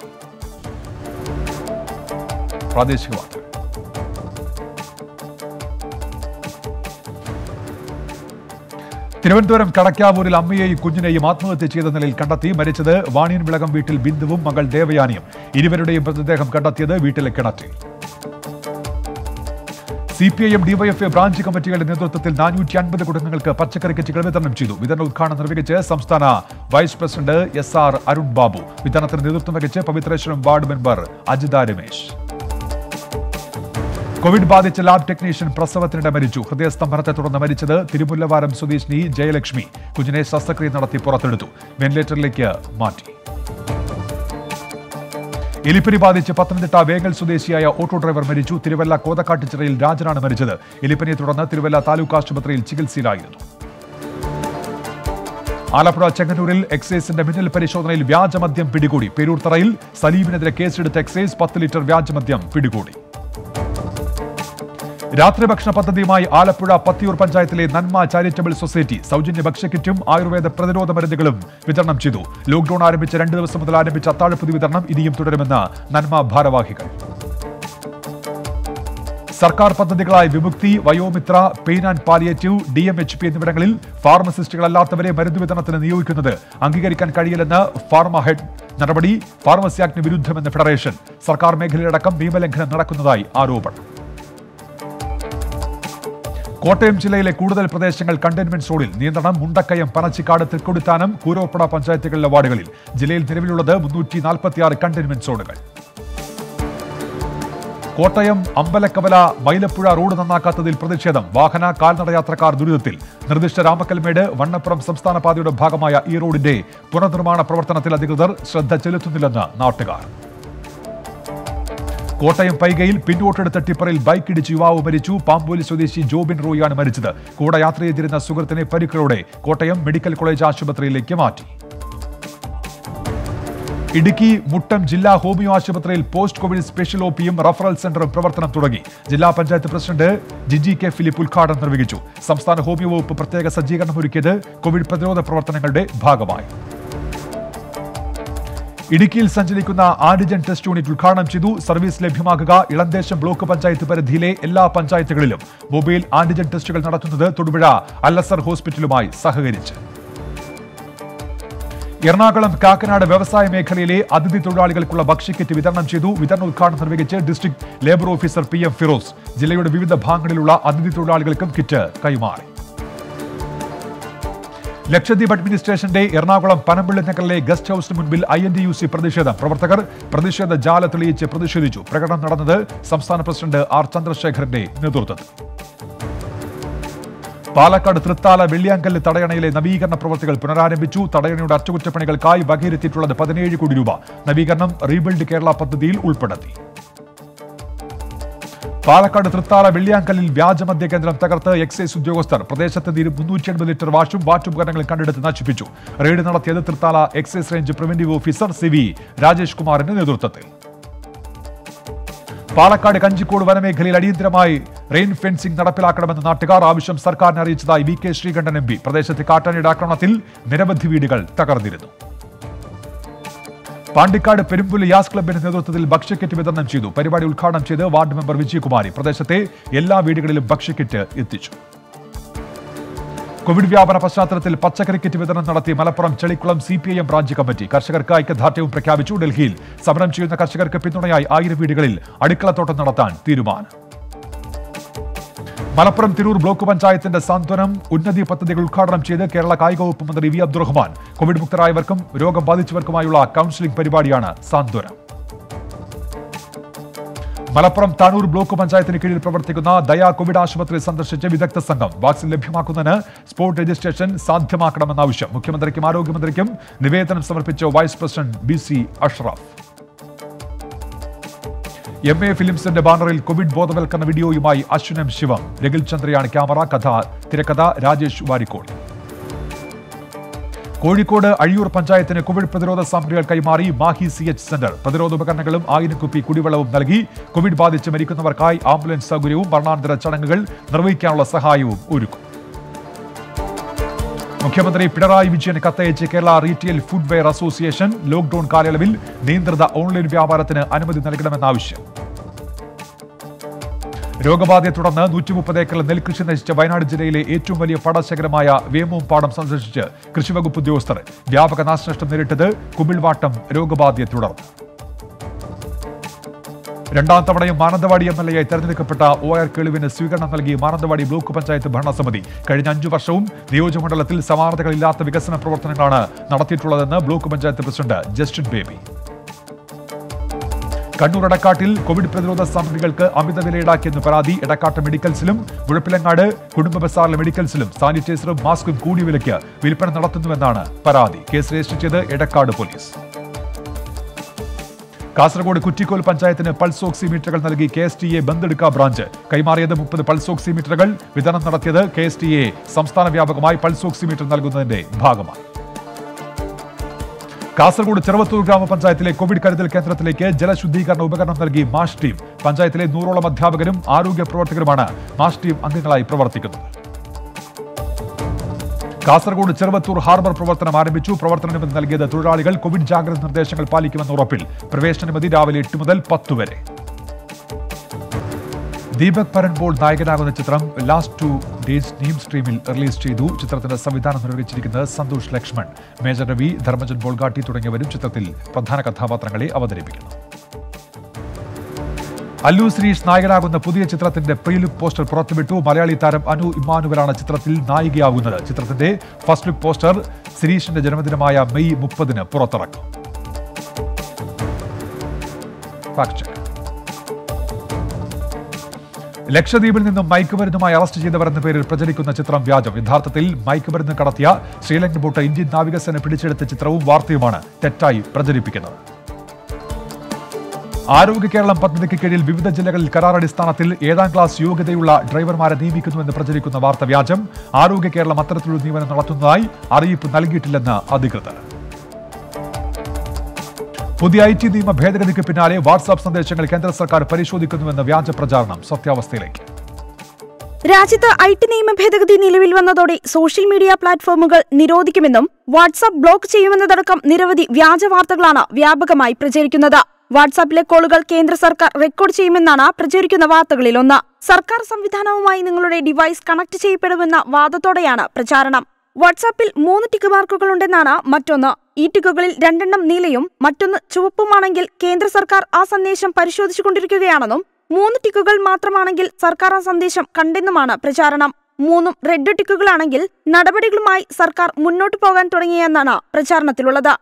തിരുവനന്തപുരം കടക്കാവൂരിൽ അമ്മയെയും കുഞ്ഞിനെയും ആത്മഹത്യ ചെയ്ത നിലയിൽ കണ്ടെത്തി. മരിച്ചത് വാണിയൻ വിളകം വീട്ടിൽ ബിന്ദുവും മകൾ ദേവയാനിയും. ഇരുവരുടെയും മൃതദേഹം കണ്ടെത്തിയത് വീട്ടിലെ കിണറ്റിൽ. സിപിഐഎം ഡിവൈഎഫ്ഐ ബ്രാഞ്ച് കമ്മിറ്റികളുടെ നേതൃത്വത്തിൽ നാനൂറ്റി അൻപത് കുടുംബങ്ങൾക്ക് പച്ചക്കറി കിറ്റുകൾ വിതരണം ചെയ്തു. വിതരണ ഉദ്ഘാടനം നിർവഹിച്ച് സംസ്ഥാന vice president S R Arun Babu. വിതരണത്തിന് നേതൃത്വം വഹിച്ച് Pavithreswaram ward member Ajitha Ramesh. Covid ബാധിച്ച ലാബ് ടെക്നീഷ്യൻ പ്രസവത്തിനിടെ മരിച്ചു. ഹൃദയസ്തംഭനത്തെ തുടർന്ന് മരിച്ചത് തിരുമുല്ലവാരം സ്വദേശിനി ജയലക്ഷ്മി. കുഞ്ഞിനെ ശസ്ത്രക്രിയ നടത്തി പുറത്തെടുത്തു. വെന്റിലേറ്ററിലേക്ക് മാറ്റി. എലിപ്പനി ബാധിച്ച് പത്തനംതിട്ട വേങ്ങൽ സ്വദേശിയായ ഓട്ടോ ഡ്രൈവർ മരിച്ചു. തിരുവല്ല കോതക്കാട്ടുചിറയിൽ രാജനാണ് മരിച്ചത്. എലിപ്പനിയെ തുടർന്ന് തിരുവല്ല താലൂക്ക് ആശുപത്രിയിൽ ചികിത്സയിലായിരുന്നു. ആലപ്പുഴ ചെങ്ങന്നൂരിൽ എക്സൈസിന്റെ മിന്നൽ പരിശോധനയിൽ വ്യാജമദ്യം പിടികൂടി. പേരൂർത്തറയിൽ സലീമിനെതിരെ കേസെടുത്ത എക്സൈസ് പത്ത് ലിറ്റർ വ്യാജമദ്യം പിടികൂടി. രാത്രിഭക്ഷണ പദ്ധതിയുമായി ആലപ്പുഴ പത്തിയൂർ പഞ്ചായത്തിലെ നന്മ ചാരിറ്റബിൾ സൊസൈറ്റി സൗജന്യ ഭക്ഷ്യക്കിറ്റും ആയുർവേദ പ്രതിരോധ മരുന്നുകളും വിതരണം ചെയ്തു. ലോക്ഡൌൺ ആരംഭിച്ച രണ്ട് ദിവസം മുതൽ ആരംഭിച്ച അത്താഴപ്പൊതി വിതരണം ഇനിയും തുടരുമെന്ന് നന്മ ഭാരവാഹികൾ. സർക്കാർ പദ്ധതികളായ Vimukthi, Vayomithra, pain and palliative, D M H P എന്നിവിടങ്ങളിൽ ഫാർമസിസ്റ്റുകളല്ലാത്തവരെ മരുന്ന് വിതരണത്തിന് നിയോഗിക്കുന്നത് അംഗീകരിക്കാൻ കഴിയില്ലെന്ന് ഫാർമ ഹെഡ്. നടപടി ഫാർമസി ആക്ടിന് വിരുദ്ധമെന്ന് ഫെഡറേഷൻ. സർക്കാർ മേഖലയിലടക്കം നിയമലംഘനം നടക്കുന്നതായി ആരോപണം. കോട്ടയം ജില്ലയിലെ കൂടുതൽ പ്രദേശങ്ങൾ കണ്ടെയ്ൻമെന്റ് സോണിൽ. നിയന്ത്രണം മുണ്ടക്കയം, പനച്ചിക്കാട്, തൃക്കൊടിത്താനം, കൂരോപ്പട പഞ്ചായത്തുകളിലെ വാർഡുകളിൽ. ജില്ലയിൽ നിലവിലുള്ളത് മുന്നൂറ്റി നാൽപ്പത്തിയാറ് കണ്ടെയ്ൻമെന്റ് സോണുകൾ. കോട്ടയം അമ്പലക്കവല മൈലപ്പുഴ റോഡ് നന്നാക്കാത്തതിൽ പ്രതിഷേധം. വാഹന കാൽനടയാത്രക്കാർ ദുരിതത്തിൽ. നിർദ്ദിഷ്ട രാമക്കൽമേട് വണ്ണപ്പുറം സംസ്ഥാന പാതയുടെ ഭാഗമായ ഈ റോഡിന്റെ പുനർനിർമ്മാണ പ്രവർത്തനത്തിൽ അധികൃതർ ശ്രദ്ധ ചെലുത്തുന്നില്ലെന്ന് നാട്ടുകാർ. കോട്ടയം പൈകയിൽ പിന്നോട്ടെടുത്ത ടിപ്പറിൽ ബൈക്ക് ഇടിച്ച് യുവാവ് മരിച്ചു. പാമ്പോലി സ്വദേശി ജോബിൻ റോയിയാണ് മരിച്ചത്. കൂടെ യാത്ര ചെയ്തിരുന്ന സുഹൃത്തിനെ പരിക്കുകളോടെ കോട്ടയം മെഡിക്കൽ കോളേജ് ആശുപത്രിയിലേക്ക് മാറ്റി. ഇടുക്കി മുട്ടം ജില്ലാ ഹോമിയോ ആശുപത്രിയിൽ പോസ്റ്റ് കോവിഡ് സ്പെഷ്യൽ ഒപിയും റഫറൽ സെന്ററും പ്രവർത്തനം തുടങ്ങി. ജില്ലാ panchayat president Jiji K Philip ഉദ്ഘാടനം നിർവഹിച്ചു. സംസ്ഥാന ഹോമിയോ വകുപ്പ് പ്രത്യേക സജ്ജീകരണമൊരുക്കിയത് കോവിഡ് പ്രതിരോധ പ്രവർത്തനങ്ങളുടെ ഭാഗമായി. ഇടുക്കിയിൽ സഞ്ചരിക്കുന്ന ആന്റിജൻ ടെസ്റ്റ് യൂണിറ്റ് ഉദ്ഘാടനം ചെയ്തു. സർവീസ് ലഭ്യമാക്കുക. ഇളന്തേശം ബ്ലോക്ക് പഞ്ചായത്ത് പരിധിയിലെ എല്ലാ പഞ്ചായത്തുകളിലും മൊബൈൽ ആന്റിജൻ ടെസ്റ്റുകൾ നടത്തുന്നത് തൊടുപുഴ അല്ലസർ ഹോസ്പിറ്റലുമായി സഹകരിച്ച്. എറണാകുളം കാക്കനാട് വ്യവസായ മേഖലയിലെ അതിഥി തൊഴിലാളികൾക്കുള്ള ഭക്ഷ്യക്കിറ്റ് വിതരണം ചെയ്തു. വിതരണ ഉദ്ഘാടനം നിർവഹിച്ച് district labour officer P M Firoz. ജില്ലയുടെ വിവിധ ഭാഗങ്ങളിലുള്ള അതിഥി തൊഴിലാളികൾക്കും കിറ്റ് കൈമാറി. ലക്ഷദ്വീപ് അഡ്മിനിസ്ട്രേഷന്റെ എറണാകുളം പനമ്പിള്ളിനഗറിലെ ഗസ്റ്റ് ഹൌസിന് മുൻപിൽ I N D U C പ്രതിഷേധം. പ്രവർത്തകർ പ്രതിഷേധ ജാല തെളിയിച്ച് പ്രതിഷേധിച്ചു. പ്രകടനം നടന്നത് സംസ്ഥാന പ്രസിഡന്റ് ആർ ചന്ദ്രശേഖരന്റെ നേതൃത്വത്തിൽ. പാലക്കാട് തൃത്താല വെള്ളിയാങ്കല്ല് തടയണയിലെ നവീകരണ പ്രവൃത്തികൾ പുനരാരംഭിച്ചു. തടയണയുടെ അറ്റകുറ്റപ്പണികൾക്കായി വകയിരുത്തിയിട്ടുള്ളത് പതിനേഴ് കോടി രൂപ. നവീകരണം റീബിൽഡ് കേരള പദ്ധതിയിൽ ഉൾപ്പെടുത്തി. പാലക്കാട് തൃത്താല വെള്ളിയാങ്കലിൽ വ്യാജമദ്യ കേന്ദ്രം തകർത്ത് എക്സൈസ് ഉദ്യോഗസ്ഥർ. പ്രദേശത്ത് നിന്ന് മുന്നൂറ്റി എൺപത് ലിറ്റർ വാഷും വാറ്റുപകരണങ്ങൾ കണ്ടെടുത്ത് നശിപ്പിച്ചു. റെയ്ഡ് നടത്തിയത് Thrithala excise range preventive officer C V Rajesh കുമാറിന്റെ നേതൃത്വത്തിൽ. പാലക്കാട് കഞ്ചിക്കോട് വനമേഖലയിൽ അടിയന്തരമായി റെയിൻ ഫെൻസിംഗ് നടപ്പിലാക്കണമെന്ന നാട്ടുകാർ ആവശ്യം സർക്കാരിനെ അറിയിച്ചതായി V K Sreekandan M P. പ്രദേശത്തെ കാട്ടാനയുടെ ആക്രമണത്തിൽ നിരവധി വീടുകൾ തകർന്നിരുന്നു. പാണ്ടിക്കാട് പെരുമ്പുലി യാസ് ക്ലബിന്റെ നേതൃത്വത്തിൽ ഭക്ഷ്യക്കിറ്റ് വിതരണം ചെയ്തു. പരിപാടി ഉദ്ഘാടനം ചെയ്ത് വാർഡ് മെമ്പർ വിജയകുമാരി. പ്രദേശത്തെ എല്ലാ വീടുകളിലും ഭക്ഷ്യക്കിറ്റ് എത്തിച്ചു. കോവിഡ് വ്യാപന പശ്ചാത്തലത്തിൽ പച്ചക്കറി കിറ്റ് വിതരണം നടത്തി Malappuram Chelikkulam C P I M branch committee. കർഷകർക്ക് ഐക്യദാർഢ്യവും പ്രഖ്യാപിച്ചു. ഡൽഹിയിൽ സമരം ചെയ്യുന്ന കർഷകർക്ക് പിന്തുണയായി ആയിരം വീടുകളിൽ അടുക്കളത്തോട്ടം നടത്താൻ തീരുമാനം. മലപ്പുറം തിരൂർ ബ്ലോക്ക് പഞ്ചായത്തിന്റെ സാന്ത്വനം ഉന്നതി പദ്ധതികൾ ഉദ്ഘാടനം ചെയ്ത് കേരള കായിക വകുപ്പ് മന്ത്രി വി അബ്ദുറഹ്മാൻ. കോവിഡ് മുക്തരായവർക്കും രോഗം ബാധിച്ചവർക്കുമായുള്ള കൌൺസിലിംഗ് പരിപാടിയാണ് സാന്ത്വനം. മലപ്പുറം താനൂർ ബ്ലോക്ക് പഞ്ചായത്തിന് കീഴിൽ പ്രവർത്തിക്കുന്ന ദയാ കോവിഡ് ആശുപത്രി സന്ദർശിച്ച് വിദഗ്ധ സംഘം. വാക്സിൻ ലഭ്യമാക്കുന്നതിന് സ്പോട്ട് രജിസ്ട്രേഷൻ സാധ്യമാക്കണമെന്ന ആവശ്യം. മുഖ്യമന്ത്രിക്കും ആരോഗ്യമന്ത്രിക്കും നിവേദനം സമർപ്പിച്ച vice president B C Ashraf. M A ഫിലിംസിന്റെ ബാനറിൽ കോവിഡ് ബോധവൽക്കരണ വീഡിയോയുമായി അശ്വിനം ശിവം. രഘുൽ ചന്ദ്രയാണ് ക്യാമറ. കഥ തിരക്കഥ രാജേഷ് വാരിക്കോട്. കോഴിക്കോട് അഴിയൂർ പഞ്ചായത്തിന് കോവിഡ് പ്രതിരോധ സാമഗ്രികൾ കൈമാറി മാഹി സി എച്ച് സെന്റർ. പ്രതിരോധ ഉപകരണങ്ങളും ആയിരം കുപ്പി കുടിവെള്ളവും നൽകി. കോവിഡ് ബാധിച്ച് മരിക്കുന്നവർക്കായി ആംബുലൻസ് സൗകര്യവും മരണാനന്തര ചടങ്ങുകൾ നിർവഹിക്കാനുള്ള സഹായവും ഒരുക്കും. മുഖ്യമന്ത്രി പിണറായി വിജയൻ കത്തയച്ച് Kerala retail footwear association. Lockdown കാലയളവിൽ നിയന്ത്രിത ഓൺലൈൻ വ്യാപാരത്തിന് അനുമതി നൽകണമെന്ന ആവശ്യം. രോഗബാധയെ തുടർന്ന് നൂറ്റി മുപ്പത് ഏക്കറിൽ നെൽകൃഷി നശിച്ച വയനാട് ജില്ലയിലെ ഏറ്റവും വലിയ പാടശേഖരമായ വേമ്പൂം പാടം സന്ദർശിച്ച് കൃഷിവകുപ്പ് ഉദ്യോഗസ്ഥർ വ്യാപക നാശനഷ്ടം നേരിട്ടത് കുമിൾവാട്ടം രോഗബാധയെ തുടർന്ന്. രണ്ടാം തവണയും മാനന്തവാടി എം എൽ എയായി തെരഞ്ഞെടുക്കപ്പെട്ട ഒ ആർ കേളുവിന് സ്വീകരണം നൽകി മാനന്തവാടി ബ്ലോക്ക് പഞ്ചായത്ത് ഭരണസമിതി. കഴിഞ്ഞ അഞ്ചു വർഷവും നിയോജകമണ്ഡലത്തിൽ സമാനതകളില്ലാത്ത വികസന പ്രവർത്തനങ്ങളാണ് നടത്തിയിട്ടുള്ളതെന്ന് block panchayat president Justin baby. Kannur എടക്കാട്ടിൽ കോവിഡ് പ്രതിരോധ സാമഗ്രികൾക്ക് അമിത വില ഈടാക്കിയെന്ന് പരാതി. എടക്കാട്ട് മെഡിക്കൽസിലും മുഴപ്പിലങ്ങാട് കുടുംബ ബസാറിലെ മെഡിക്കൽസിലും സാനിറ്റൈസറും മാസ്കും കൂടിയ വിലയ്ക്ക് വിൽപ്പന നടത്തുന്നുവെന്നാണ് പരാതി. കേസ് രജിസ്റ്റർ ചെയ്ത് എടക്കാട് പോലീസ്. കാസർഗോഡ് കുറ്റിക്കോൽ പഞ്ചായത്തിന് പൾസ് ഓക്സിമീറ്ററുകൾ നൽകി K S T A Bandadukka branch. കൈമാറിയത് മുപ്പത് പൾസ് ഓക്സിമീറ്ററുകൾ. വിതരണം നടത്തിയത് കെ എസ് ടി എ. സംസ്ഥാന വ്യാപകമായി പൾസ് ഓക്സിമീറ്റർ നൽകുന്നതിന്റെ ഭാഗമായി കാസർഗോഡ് ചെറുവത്തൂർ ഗ്രാമപഞ്ചായത്തിലെ കോവിഡ് കരുതൽ കേന്ദ്രത്തിലേക്ക് ജലശുദ്ധീകരണ ഉപകരണം നൽകി മാഷ് ടീം. പഞ്ചായത്തിലെ നൂറോളം അധ്യാപകരും ആരോഗ്യ പ്രവർത്തകരുമാണ് മാഷ് ടീം അംഗങ്ങളായി പ്രവർത്തിക്കുന്നത്. കാസർഗോഡ് ചെറുവത്തൂർ ഹാർബർ പ്രവർത്തനം ആരംഭിച്ചു. പ്രവർത്തനാനുമതി നൽകിയത് തൊഴിലാളികൾ. കോവിഡ് ജാഗ്രത നിർദ്ദേശങ്ങൾ പാലിക്കുമെന്ന ഉറപ്പിൽ. പ്രവേശനാനുമതി രാവിലെ എട്ട് മുതൽ പത്ത് വരെ. ദീപക് പരൺപോൾ നായകനാകുന്ന ചിത്രം ലാസ്റ്റ് ടു ഡേയ്സ് നീം സ്ട്രീമിൽ റിലീസ് ചെയ്തു. ചിത്രത്തിന്റെ സംവിധാനം നിർവഹിച്ചിരിക്കുന്നത് സന്തോഷ് ലക്ഷ്മൺ. മേജർ രവി, ധർമ്മജൻ ബോൾഗാട്ടി തുടങ്ങിയവരും ചിത്രത്തിൽ പ്രധാന കഥാപാത്രങ്ങളെ അവതരിപ്പിക്കുന്നു. അല്ലു ശ്രീഷ് നായകനാകുന്ന പുതിയ ചിത്രത്തിന്റെ പ്രീലുക്ക് പോസ്റ്റർ പുറത്തുവിട്ടു. മലയാളി താരം അനു ഇമ്മാനുവലാണ് ചിത്രത്തിൽ നായികയാകുന്നത്. ചിത്രത്തിന്റെ ഫസ്റ്റ് ലുക്ക് പോസ്റ്റർ ശ്രീഷിന്റെ ജന്മദിനമായ മെയ് മുപ്പതിന് പുറത്തിറക്കും. ലക്ഷദ്വീപിൽ നിന്നും മയക്കുമരുന്നുമായി അറസ്റ്റ് ചെയ്തവരെന്ന പേരിൽ പ്രചരിക്കുന്ന ചിത്രം വ്യാജം. യഥാർത്ഥത്തിൽ മയക്കുമരുന്ന് കടത്തിയ ശ്രീലങ്കൻ ബോട്ട് ഇന്ത്യൻ നാവികസേന പിടിച്ചെടുത്ത ചിത്രവും വാർത്തയുമാണ് തെറ്റായി പ്രചരിപ്പിക്കുന്നത്. ആരോഗ്യ കേരളം പദ്ധതിക്ക് കീഴിൽ വിവിധ ജില്ലകളിൽ കരാറടിസ്ഥാനത്തിൽ ഏഴാം ക്ലാസ് യോഗ്യതയുള്ള ഡ്രൈവർമാരെ നിയമിക്കുന്നുവെന്ന് പ്രചരിക്കുന്ന വാർത്ത വ്യാജം. ആരോഗ്യ കേരളം അത്തരത്തിലുള്ള നിയമനം നടത്തുന്നതായി അറിയിപ്പ് നൽകിയിട്ടില്ലെന്ന് അധികൃതർ. പുതിയ ഐ ടി നിയമ ഭേദഗതിക്ക് പിന്നാലെ വാട്സാപ്പ് സന്ദേശങ്ങൾ കേന്ദ്ര സർക്കാർ പരിശോധിക്കുന്നുവെന്ന വ്യാജ പ്രചാരണം സത്യാവസ്ഥയിലേക്ക്. രാജ്യത്ത് ഐ ടി നിയമ ഭേദഗതി നിലവിൽ വന്നതോടെ സോഷ്യൽ മീഡിയ പ്ലാറ്റ്ഫോമുകൾ നിരോധിക്കുമെന്നും വാട്സാപ്പ് ബ്ലോക്ക് ചെയ്യുമെന്നതടക്കം നിരവധി വ്യാജ വാർത്തകളാണ് വ്യാപകമായി പ്രചരിക്കുന്നത്. വാട്സാപ്പിലെ കോളുകൾ കേന്ദ്ര സർക്കാർ റെക്കോർഡ് ചെയ്യുമെന്നാണ് പ്രചരിക്കുന്ന വാർത്തകളിലൊന്ന്. സർക്കാർ സംവിധാനവുമായി നിങ്ങളുടെ ഡിവൈസ് കണക്ട് ചെയ്യപ്പെടുമെന്ന വാദത്തോടെയാണ് പ്രചാരണം. വാട്സാപ്പിൽ മൂന്ന് ടിക്ക് മാർക്കുകൾ ഉണ്ടെന്നാണ് മറ്റൊന്ന്. ഈ ടിക്കുകളിൽ രണ്ടെണ്ണം നീലയും മറ്റൊന്ന് ചുവപ്പുമാണെങ്കിൽ കേന്ദ്ര സർക്കാർ ആ സന്ദേശം പരിശോധിച്ചുകൊണ്ടിരിക്കുകയാണെന്നും മൂന്ന് ടിക്കുകൾ മാത്രമാണെങ്കിൽ സർക്കാർ ആ സന്ദേശം കണ്ടെന്നുമാണ് പ്രചാരണം. മൂന്നും റെഡ് ടിക്കുകളാണെങ്കിൽ നടപടികളുമായി സർക്കാർ മുന്നോട്ടു പോകാൻ തുടങ്ങിയെന്നാണ് പ്രചാരണത്തിലുള്ളത്.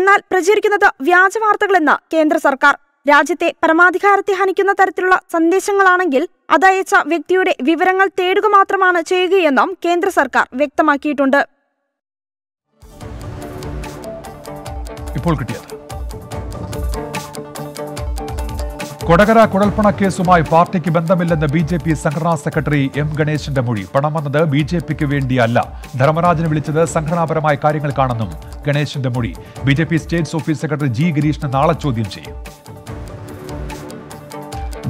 എന്നാൽ പ്രചരിക്കുന്നത് വ്യാജ വാർത്തകളെന്ന് കേന്ദ്ര സർക്കാർ. രാജ്യത്തെ പരമാധികാരത്തെ ഹനിക്കുന്ന തരത്തിലുള്ള സന്ദേശങ്ങളാണെങ്കിൽ അതയച്ച വ്യക്തിയുടെ വിവരങ്ങൾ തേടുക മാത്രമാണ് ചെയ്യുകയെന്നും കേന്ദ്ര സർക്കാർ വ്യക്തമാക്കിയിട്ടുണ്ട്. ഇപ്പോൾ കിട്ടിയത് കൊടകര കുഴൽപ്പണ കേസുമായി പാർട്ടിക്ക് ബന്ധമില്ലെന്ന് ബി ജെ പി സംഘടനാ സെക്രട്ടറി എം ഗണേശന്റെ മൊഴി. പണം വന്നത് ബി ജെ പിക്ക് വേണ്ടിയല്ല, ധർമ്മരാജനെ വിളിച്ചത് സംഘടനാപരമായ കാര്യങ്ങൾക്കാണെന്നും ഗണേശന്റെ മൊഴി. B J P state office secretary G ഗിരീഷിനെ നാളെ ചോദ്യം ചെയ്യും.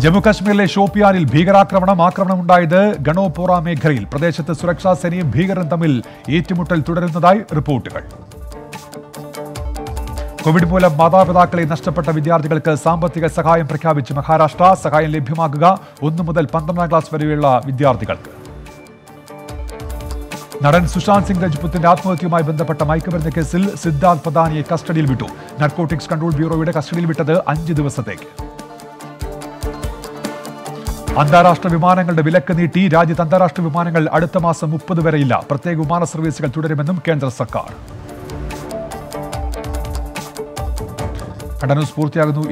ജമ്മുകാശ്മീരിലെ ഷോപ്പിയാനിൽ ഭീകരാക്രമണം. ആക്രമണമുണ്ടായത് ഗണോപോറ മേഖലയിൽ. പ്രദേശത്ത് സുരക്ഷാ സേനയും ഭീകരരും തമ്മിൽ ഏറ്റുമുട്ടൽ തുടരുന്നതായി റിപ്പോർട്ടുകൾ. കോവിഡ് മൂലം മാതാപിതാക്കളെ നഷ്ടപ്പെട്ട വിദ്യാർത്ഥികൾക്ക് സാമ്പത്തിക സഹായം പ്രഖ്യാപിച്ച് മഹാരാഷ്ട്ര. സഹായം ലഭ്യമാക്കുക ഒന്ന് മുതൽ പന്ത്രണ്ടാം ക്ലാസ് വരെയുള്ള വിദ്യാർത്ഥികൾക്ക്. നടൻ സുശാന്ത് സിംഗ് രജ്പുത്തിന്റെ ആത്മഹത്യയുമായി ബന്ധപ്പെട്ട മയക്കുമരുന്ന് കേസിൽ സിദ്ധാർത്ഥ് പദാനിയെ കസ്റ്റഡിയിൽ വിട്ടു. നർക്കോട്ടിക്സ് കൺട്രോൾ ബ്യൂറോയുടെ കസ്റ്റഡിയിൽ വിട്ടത് അഞ്ച് ദിവസത്തേക്ക്. അന്താരാഷ്ട്ര വിമാനങ്ങളുടെ വിലക്ക് നീട്ടി. രാജ്യത്ത് അന്താരാഷ്ട്ര വിമാനങ്ങൾ അടുത്ത മാസം മുപ്പത് വരെയില്ല. പ്രത്യേക വിമാന സർവീസുകൾ തുടരുമെന്നും കേന്ദ്ര സർക്കാർ. കടന്നു പൂർത്തിയാകുന്നു.